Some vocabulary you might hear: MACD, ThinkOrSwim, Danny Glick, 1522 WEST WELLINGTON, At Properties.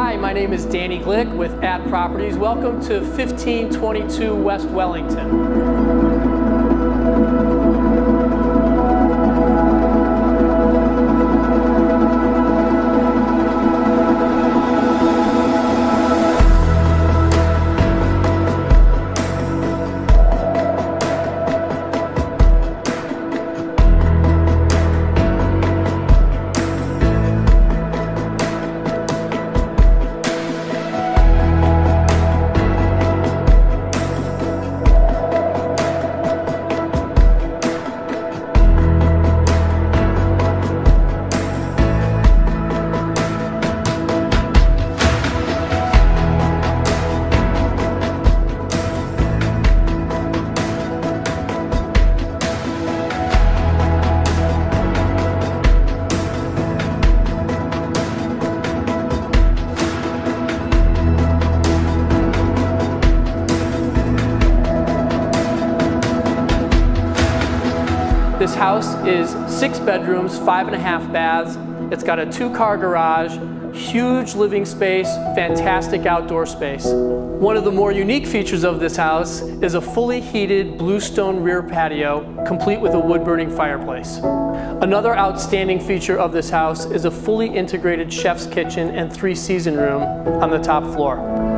Hi, my name is Danny Glick with At Properties. Welcome to 1522 West Wellington. This house is 6 bedrooms, 5.5 baths. It's got a 2-car garage, huge living space, fantastic outdoor space. One of the more unique features of this house is a fully heated bluestone rear patio, complete with a wood-burning fireplace. Another outstanding feature of this house is a fully integrated chef's kitchen and 3-season room on the top floor.